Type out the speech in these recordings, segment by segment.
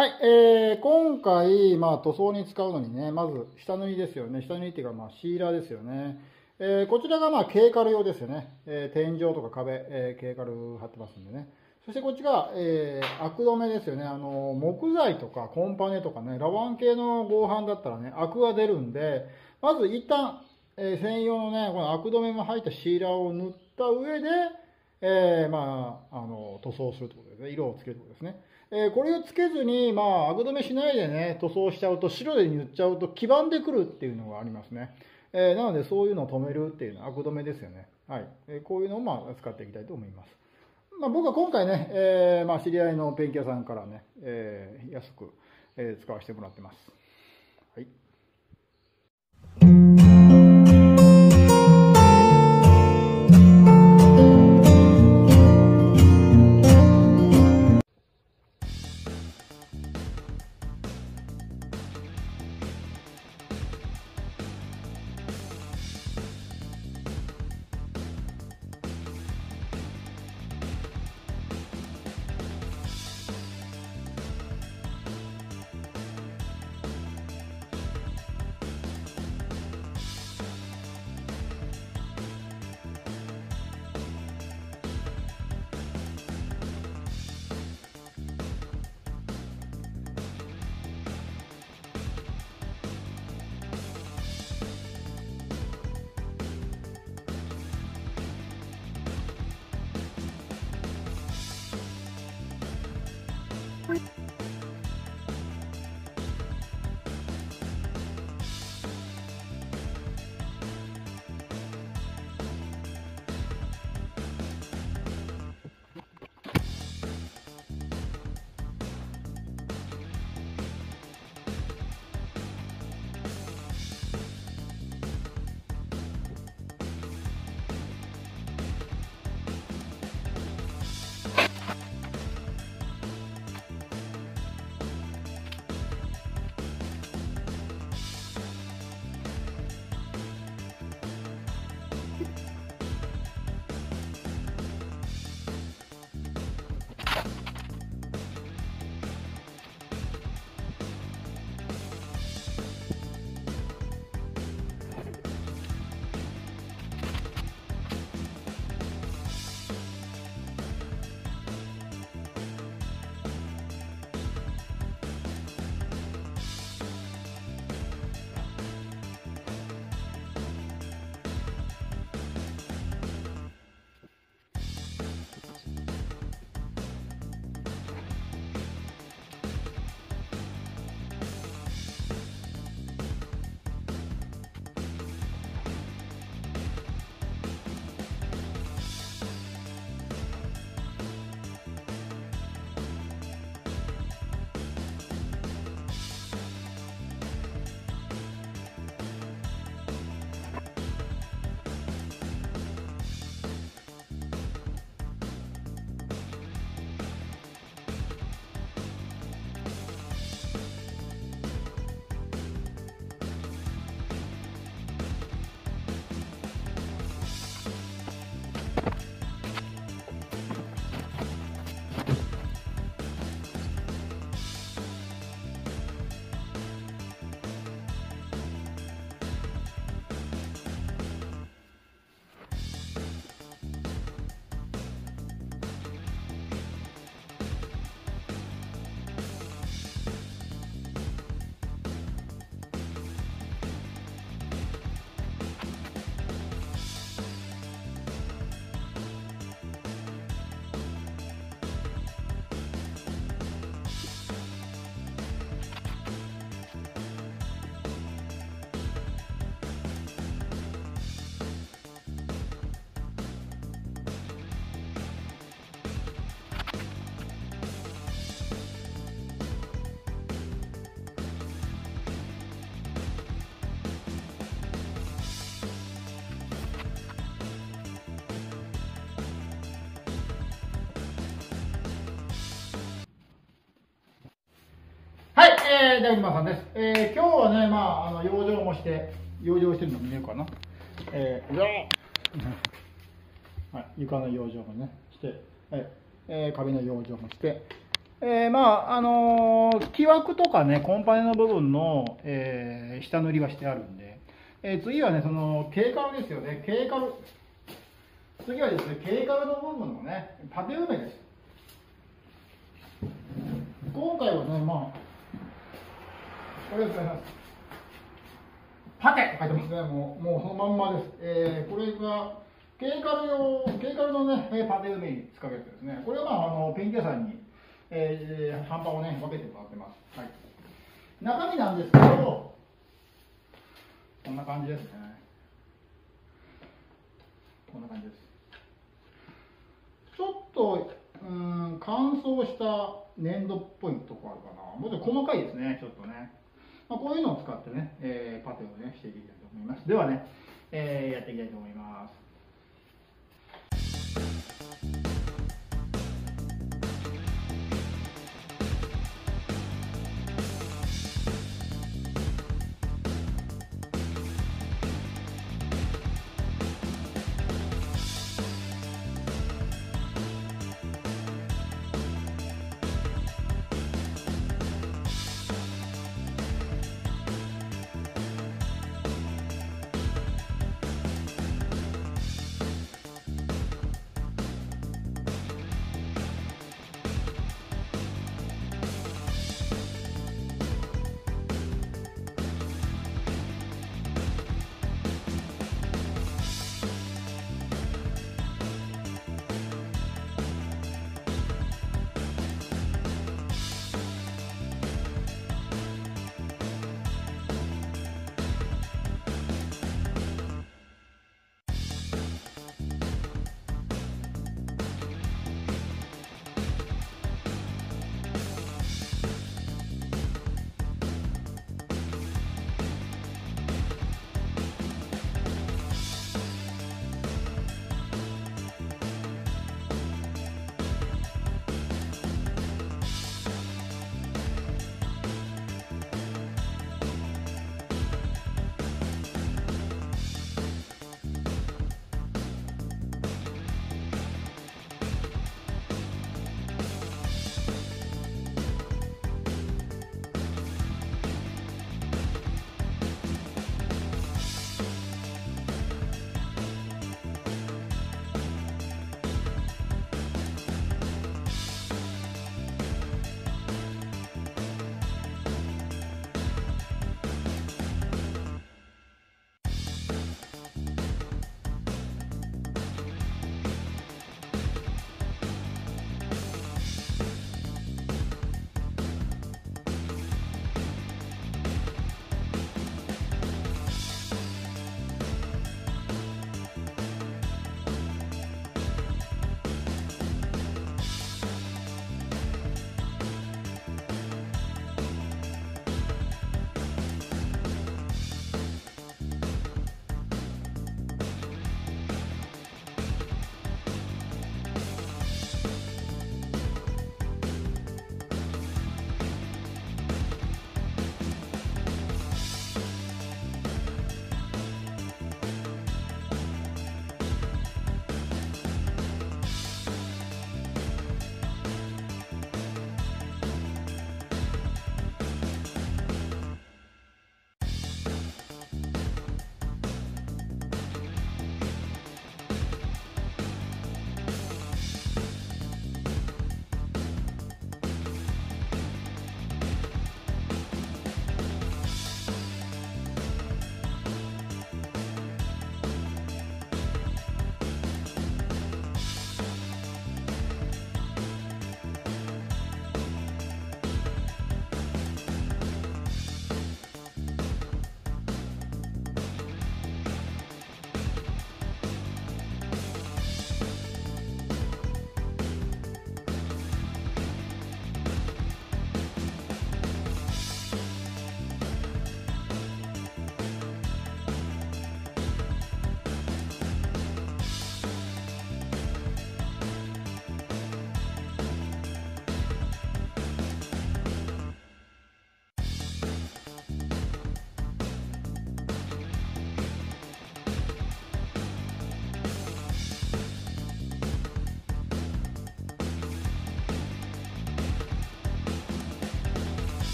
はい、今回、塗装に使うのにね、まず下塗りですよね。下塗りっていうか、シーラーですよね。こちらがケーカル用ですよね。天井とか壁、ケーカル貼ってますんでね。そしてこっちが、アク止めですよね。木材とかコンパネとかね、ラワン系の合板だったらね、アクが出るんで、まず一旦、専用のね、このアク止めも入ったシーラーを塗った上で、塗装するということですね。色をつけるということですね。これをつけずに、アク止めしないでね、塗装しちゃうと、白で塗っちゃうと、黄ばんでくるっていうのがありますね。なので、そういうのを止めるっていうのは、アク止めですよね。はい。こういうのを使っていきたいと思います。僕は今回ね、知り合いのペンキ屋さんからね、安く、使わせてもらってます。はい。はい、大熊さんです。今日はね、養生もして、養生してるの見えるかな。はい、床の養生もね、して、壁の養生もして、木枠とかね、コンパネの部分の、下塗りはしてあるんで、次はね、そのケイカルですよね。ケイカル、次はですね、ケイカルの部分のね、縦埋めです。今回はね、まあ、これですね、パケって書いてますね、もうそのまんまです。これがケイカルのね、パテ埋めに使うやつですね。これはまあ、ペンキ屋さんに、販売をね、分けてもらってます。はい。中身なんですけど、こんな感じですね。こんな感じです。ちょっと、乾燥した粘土っぽいとこあるかな。もうちょっと細かいですね、ちょっとね。まあ、こういうのを使ってね、パテをね、していきたいと思います。ではね、やっていきたいと思います。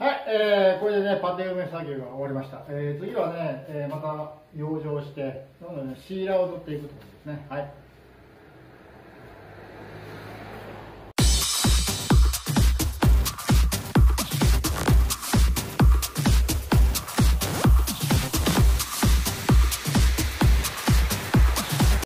はい、これでね、パテ埋め作業が終わりました。次はね、また養生して、どんどんね、シーラを取っていくということですね。はい。